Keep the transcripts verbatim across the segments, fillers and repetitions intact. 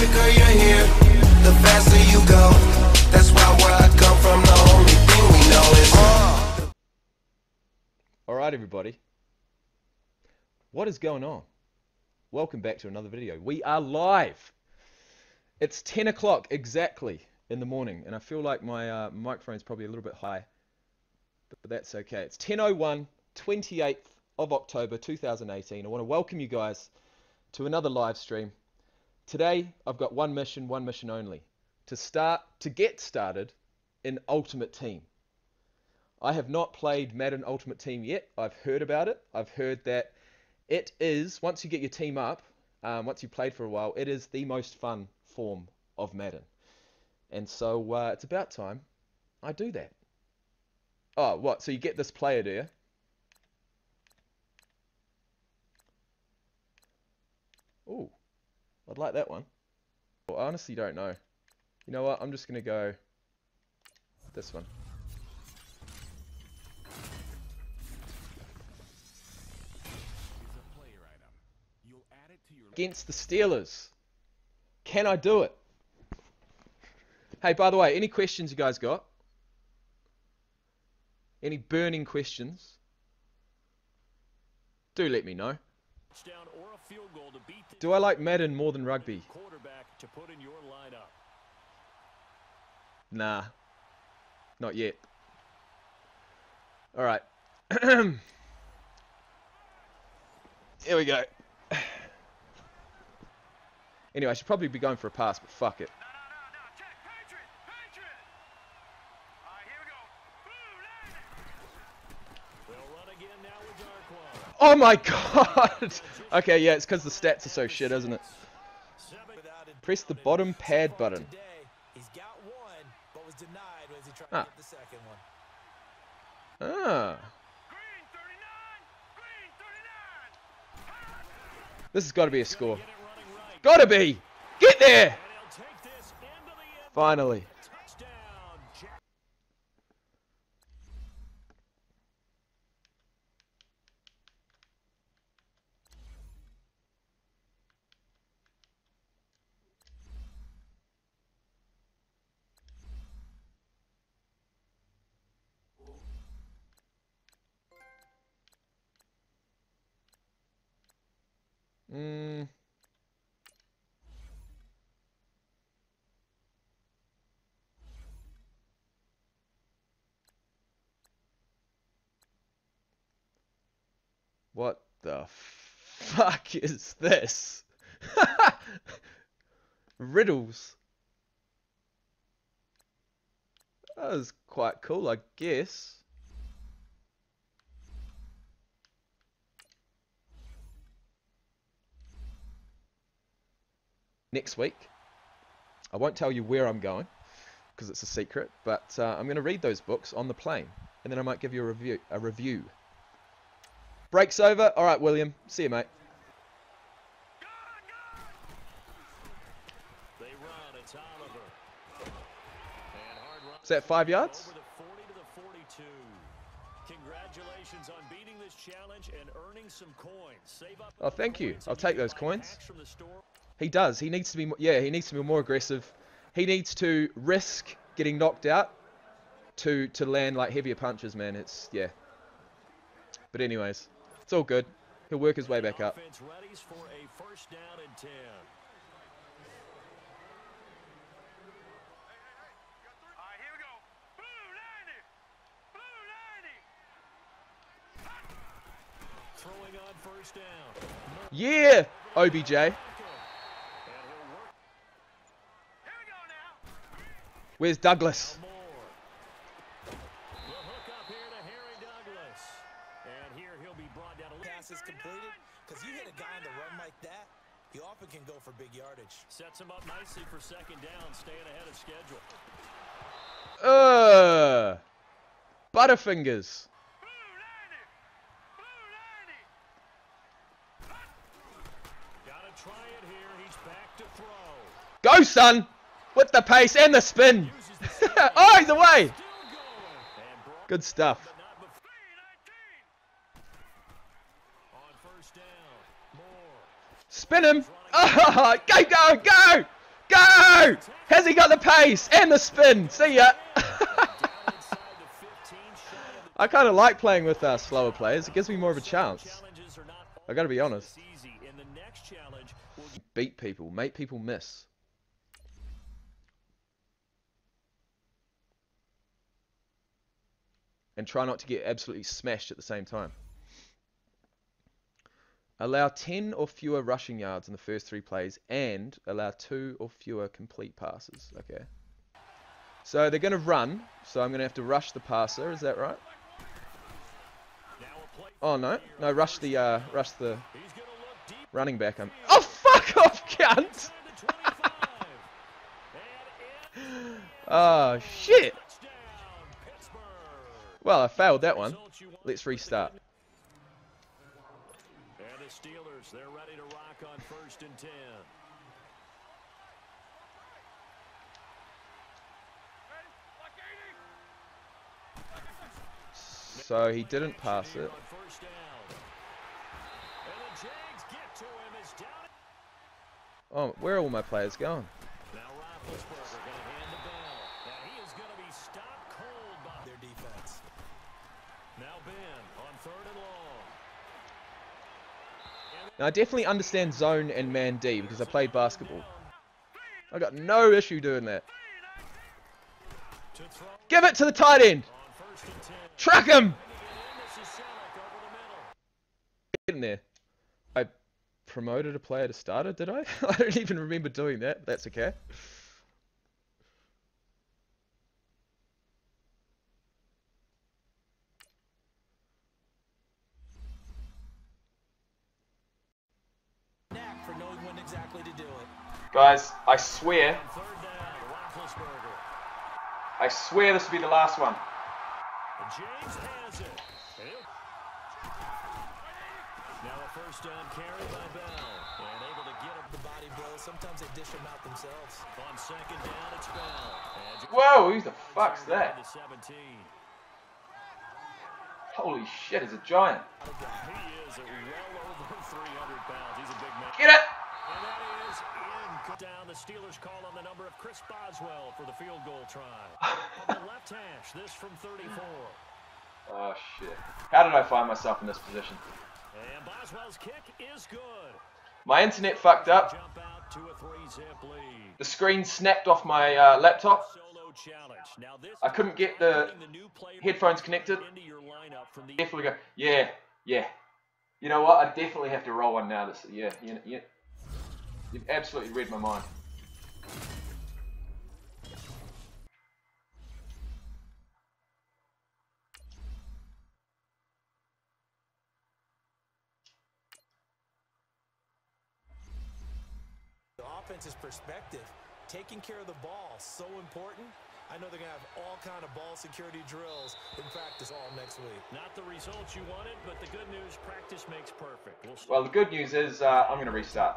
quicker you're here, the faster you go. That's why where I come from, the only thing we know is uh. Alright everybody, what is going on? Welcome back to another video. We are live. It's ten o'clock exactly in the morning, and I feel like my uh, microphone's probably a little bit high, but that's okay. It's ten oh one, twenty-eighth of October two thousand eighteen. I want to welcome you guys to another live stream. Today, I've got one mission, one mission only, to start, to get started in Ultimate Team. I have not played Madden Ultimate Team yet. I've heard about it. I've heard that it is, once you get your team up, um, once you've played for a while, it is the most fun form of Madden. And so uh, it's about time I do that. Oh, what? So you get this player, do you? Ooh. I'd like that one. Well, I honestly don't know. You know what? I'm just going to go this one. Against the Steelers. Can I do it? Hey, by the way, any questions you guys got? Any burning questions? Do let me know. Do I like Madden more than rugby? To put in your lineup. Nah, not yet. All right, here we go. Anyway, I should probably be going for a pass, but fuck it. Oh my god! Okay, yeah, it's because the stats are so shit, isn't it? Press the bottom pad button. Ah. Ah. This has got to be a score. Gotta be! Get there! Finally. Mm. What the fuck is this? Riddles. That was quite cool, I guess. Next week, I won't tell you where I'm going because it's a secret, but uh, I'm going to read those books on the plane, and then I might give you a review. A review. Break's over. All right, William. See you, mate. Is that five yards? Congratulations on beating this challenge and earning some coins. Save up. Oh, thank you. I'll take those coins. He does. He needs to be, yeah, he needs to be more aggressive. He needs to risk getting knocked out to to land like heavier punches, man. It's, yeah. But anyways, it's all good. He'll work his way back up. Yeah, O B J. Where's Douglas? Uh, Butterfingers. Go, son! With the pace and the spin. Oh, he's away. Good stuff. Spin him. Oh, go, go, go. Go! Has he got the pace and the spin? See ya! I kind of like playing with uh, slower players. It gives me more of a chance. I gotta be honest. Beat people. Make people miss. And try not to get absolutely smashed at the same time. Allow ten or fewer rushing yards in the first three plays and allow two or fewer complete passes. Okay. So they're going to run. So I'm going to have to rush the passer. Is that right? Oh, no. No, rush the, uh, rush the running back. I'm... Oh, fuck off, cunt! Oh, shit. Well, I failed that one. Let's restart. And the Steelers, they're ready to rock on first and ten. So he didn't pass it. Oh, where are all my players going? Now Roethlisberger gonna hand the ball. Now he is gonna be stopped cold by their defense. Now Ben on third and long. Now I definitely understand zone and man D because I played basketball. I got no issue doing that. Give it to the tight end. Truck him. Get in there. I promoted a player to starter, did I? I don't even remember doing that. That's okay. Guys, I swear, I swear this will be the last one. James has it. Now a first down carry by Bell. And able to get up the body blow. Sometimes they dish them out themselves. On second down, it's Bell. And whoa, who the fuck's that? Holy shit, he's a giant. He is well over three hundred pounds. He's a big man. Get it! And that is in. Down, the Steelers call on the number of Chris Boswell for the field goal try. On the left hash, this from thirty-four. Oh, shit. How did I find myself in this position? And Boswell's kick is good. My internet fucked up. Jump out to a three-zip lead. The screen snapped off my uh, laptop. Solo challenge. Now this I couldn't get the, the new headphones connected. Into your lineup from the definitely go, yeah, yeah. You know what? I definitely have to roll one now. This, yeah, yeah, yeah. You've absolutely read my mind. The offense's perspective, taking care of the ball, so important. I know they're going to have all kind of ball security drills in practice all next week. Not the results you wanted, but the good news, practice makes perfect. We'll, well, the good news is uh, I'm going to restart.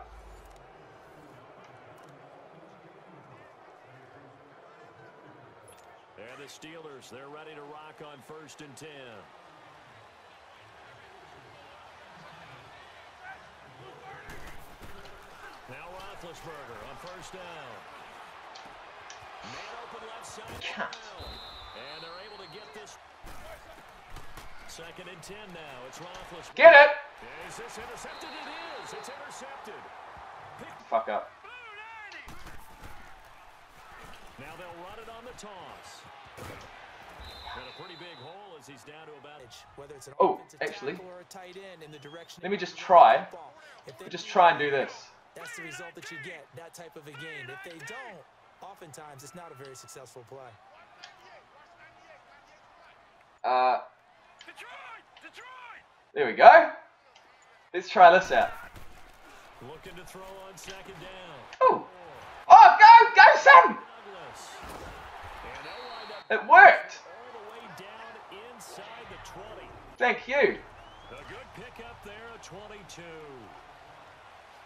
The Steelers, they're ready to rock on first and ten. Now Roethlisberger on first down. Man open left side. And they're able to get this. Second and ten now. It's Roethlisberger. Get it! Is this intercepted? It is. It's intercepted. Fuck up. Now they'll run it on the toss. And a pretty big hole as he's down to about whether it's an oh, actually, or a tight end in the direction. Let me just try. Let me just try and do this. That's the result that you get, that type of a game. If they don't, oftentimes it's not a very successful play. Uh, there we go. Let's try this out. Looking to throw on second down. Oh, oh, go, go, son! It worked! All the way down inside the twenty. Thank you. A good pick up there, a twenty-two.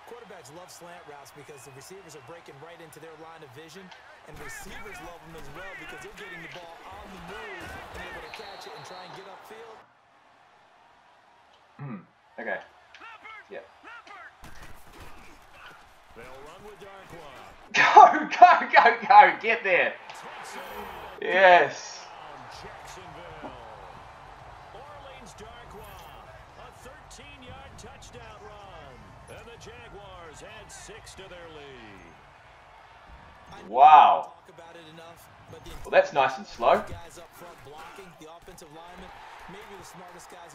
Quarterbacks love slant routes because the receivers are breaking right into their line of vision, and receivers love them as well because they're getting the ball on the move and able to catch it and try and get upfield. Hmm. Okay. Leopard, yeah. Leopard. They'll run with Dark One. Go! Go, go, get there. Yes. Wow. Well, that's nice and slow.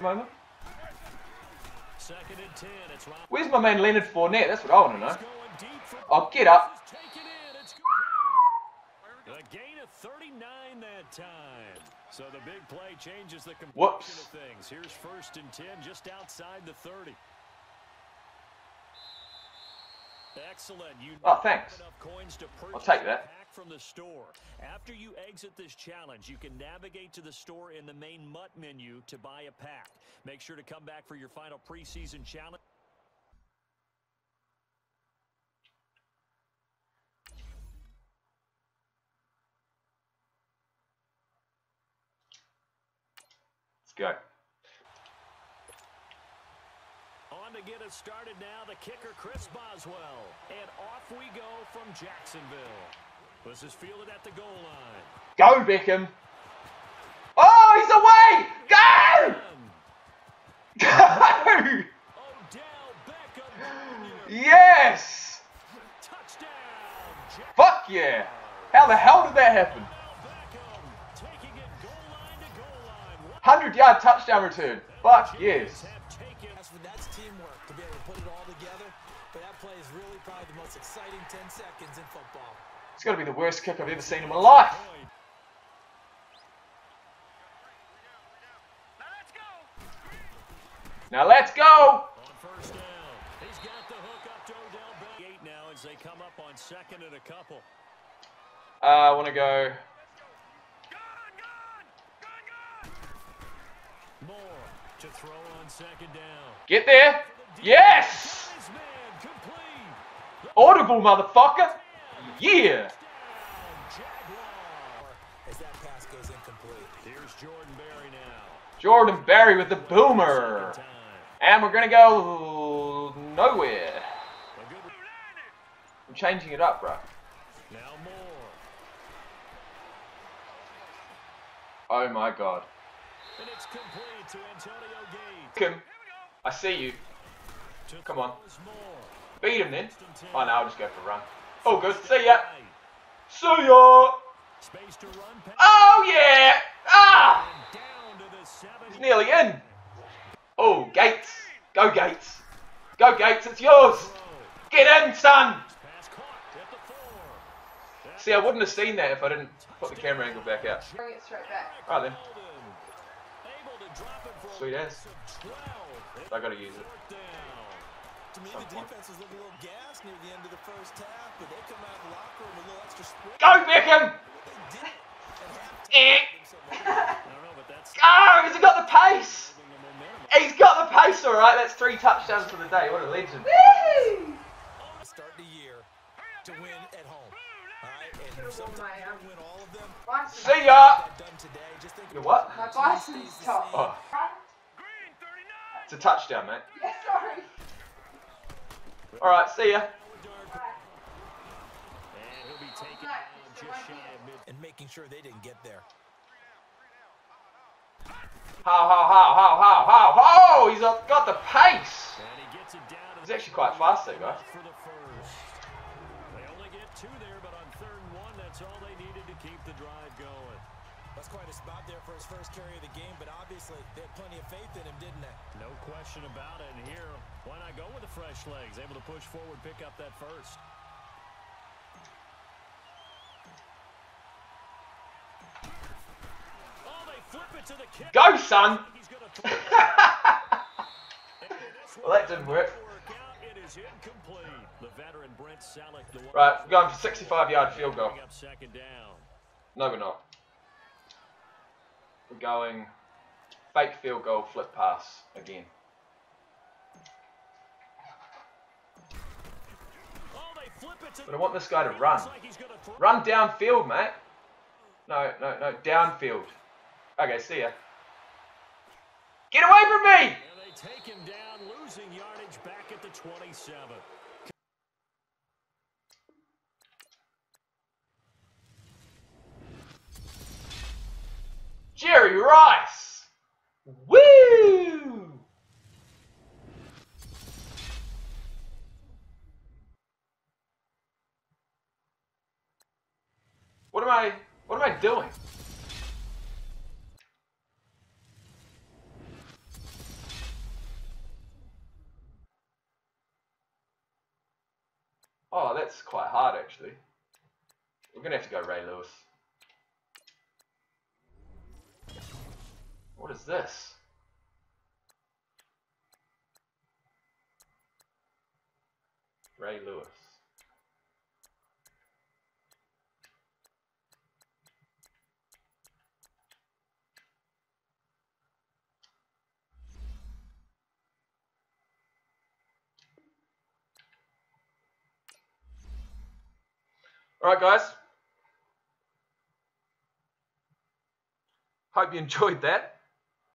Moment. Where's my man Leonard Fournette? That's what I want to know. Oh, get up. Whoops. Excellent. You oh, thanks. I'll take that. From the store. After you exit this challenge, you can navigate to the store in the main Mutt menu to buy a pack. Make sure to come back for your final preseason challenge. Let's go. On to get us started now, the kicker Chris Boswell. And off we go from Jacksonville. Let's just feel it at the goal line. Go, Beckham. Oh, he's away! Go! Go! Yes! Fuck yeah! How the hell did that happen? one hundred yard touchdown return. Fuck yes. That's teamwork to be able to put it all together. But that play is really probably the most exciting ten seconds in football. It's got to be the worst kick I've ever seen in my life. Now let's go. He's got the hook up to Odell now as they come up on second and a couple. I want to go. More to throw on second down. Get there. Yes. Audible, motherfucker. Yeah. As that pass goes incomplete. Here's Jordan Berry now. Jordan Berry with the boomer. And we're going to go nowhere. I'm changing it up, bro. Now more. Oh my god. And it's complete to Antonio Gates. I see you. Come on. Beat him then. Oh no, I'll just go for a run. Oh, good. See ya. See ya. Oh, yeah. Ah. He's nearly in. Oh, Gates. Go, Gates. Go, Gates. It's yours. Get in, son. See, I wouldn't have seen that if I didn't put the camera angle back out. Bring it straight back. All right, then. Sweet ass. I gotta use it. To me, the defense was looking a little gassed near the end of the first half, but they come out of the locker room with a little extra spring. Go, Beckham! Oh, he's got the pace! He's got the pace, all right. That's three touchdowns for the day. What a legend. Woo! Start the year to win at home. All right, and sometimes you win all of them. See ya! You what? My Bison's top. Oh. It's a touchdown, mate. Yeah, sorry. All right, see ya. And making sure they didn't get there. How, how, how, how, how, how, how! He's got the pace. He's actually quite fast, though, guys. They only get two there, but on third and one, that's all they needed to keep the drive going. That's quite a spot there for his first carry of the game, but obviously they had plenty of faith in him, didn't they? No question about it. And here, why not go with the fresh legs? Able to push forward, pick up that first. Oh, they flip it to the kick. Go, son! Well, that didn't work. Right, we're going for sixty-five yard field goal. No, we're not. We're going fake field goal, flip pass again. But I want this guy to run. Run downfield, mate. No, no, no, downfield. Okay, see ya. Get away from me! And they take him down, losing yardage back at the twenty-seven. What am I, what am I doing? Oh, that's quite hard, actually. We're gonna have to go Ray Lewis. What is this? Ray Lewis. Alright guys, hope you enjoyed that.